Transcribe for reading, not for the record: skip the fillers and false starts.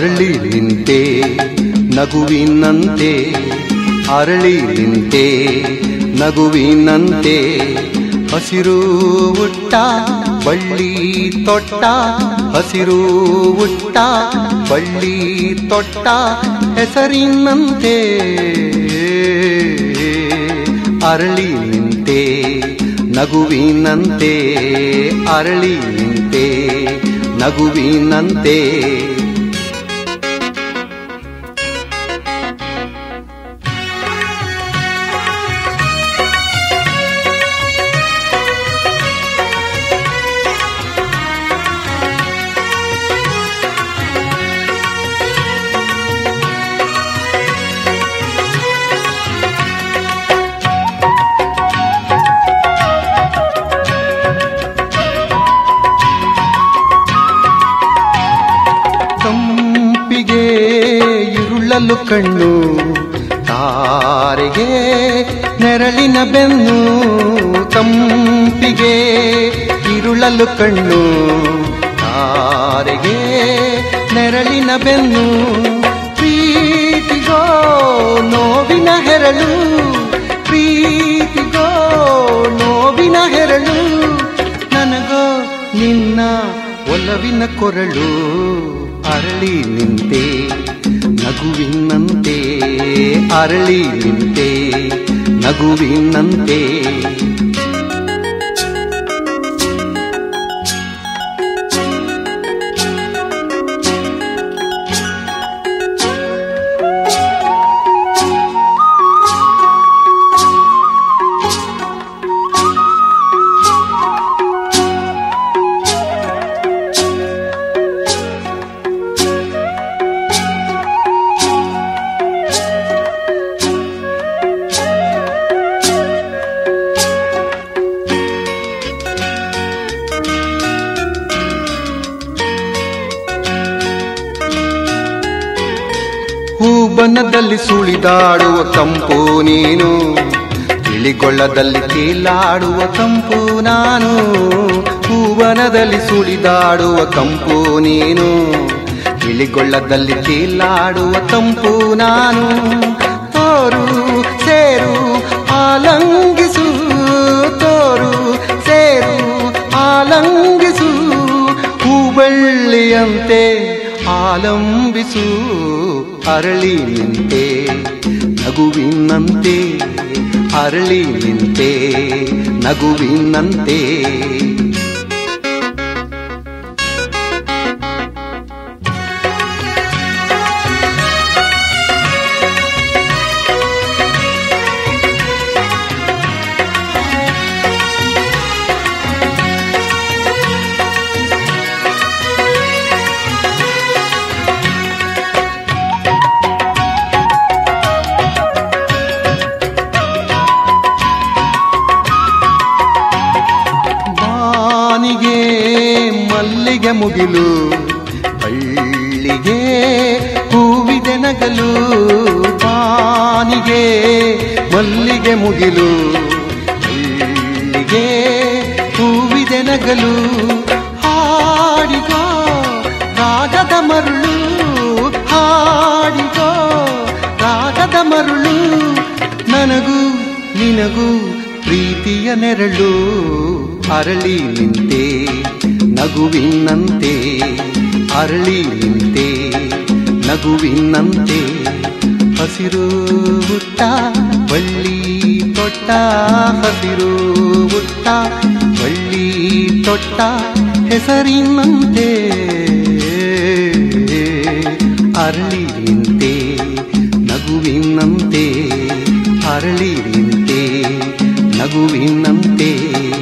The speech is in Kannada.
ಅರಳಿ ನಿಂತೆ ನಗುವಿನಂತೆ ಅರಳಿ ನಿಂತೆ ನಗುವಿನಂತೆ ಹಸಿರು ಹುಟ್ಟ ಬಳ್ಳಿ ತೊಟ್ಟ ಹಸಿರು ಹುಟ್ಟ ಬಳ್ಳಿ ತೊಟ್ಟ ಹೆಸರಿನಂತೆ ಅರಳಿ ನಿಂತೆ ನಗುವಿನಂತೆ ಅರಳಿ ನಿಂತೆ ನಗುವಿನಂತೆ ಕಣ್ಣು ತಾರೆಗೆ ನೆರಳಿನ ಬೆನ್ನು ತಂಪಿಗೆ ಇರುಳಲು ಕಣ್ಣು ತಾರೆಗೆ ನೆರಳಿನ ಬೆನ್ನು ಪ್ರೀತಿಗೋ ನೋವಿನ ಹೆರಳು ಪ್ರೀತಿಗೋ ನೋವಿನ ಹೆರಳು ನನಗೋ ನಿನ್ನ ಒಲವಿನ ಕೊರಳು ಅರಳಿ ನಿಂತೆ ನಗುವಿನಂತೆ ಅರಳಿ ನಿಂತೆ ನಗುವಿನಂತೆ ಬನದಲ್ಲಿ ಸುಳಿದಾಡುವ ತಂಪು ನೀನು ತಿಳಿಗೊಳ್ಳದಲ್ಲಿ ಕೀಲಾಡುವ ತಂಪು ನಾನು ಹೂವನದಲ್ಲಿ ಸುಳಿದಾಡುವ ತಂಪು ನೀನು ತಿಳಿಗೊಳ್ಳದಲ್ಲಿ ಕೀಲಾಡುವ ತಂಪು ನಾನು ತೋರು ಸೇರು ಆಲಂಗಿಸು ತೋರು ಸೇರು ಆಲಂಗಿಸು ಹೂಬಳ್ಳಿಯಂತೆ ಆಲಂಬಿಸು ಅರಳಿ ನಿಂತೆ ನಗುವಿನಂತೆ ಅರಳಿ ನಿಂತೆ ನಗುವಿನಂತೆ ಮುಗಿಲು ಬಳ್ಳಿಗೆ ಹೂವಿದೆ ನಗಲು ಬಾನಿಗೆ ಮಲ್ಲಿಗೆ ಮುಗಿಲು ಬಳ್ಳಿಗೆ ಹೂವಿದೆ ನಗಲು ಹಾಡಿಗೋ ರಾಗದ ಮರುಳು ಹಾಡಿಗೋ ರಾಗದ ಮರುಳು ನನಗೂ ನಿನಗೂ ಪ್ರೀತಿಯ ನೆರಳು ಅರಳಿ ನಿಂತೆ ನಗುವಿನಂತೆ ಅರಳಿ ನಿಂತೆ ನಗುವಿನಂತೆ ಹಸಿರು ಹುಟ್ಟ ಬಳ್ಳಿ ತೊಟ್ಟ ಹಸಿರು ಹುಟ್ಟ ಬಳ್ಳಿ ತೊಟ್ಟ ಹೆಸರಿನಂತೆ ಅರಳಿ ನಿಂತೆ ನಗುವಿನಂತೆ ಅರಳಿ ನಿಂತೆ ನಗುವಿನಂತೆ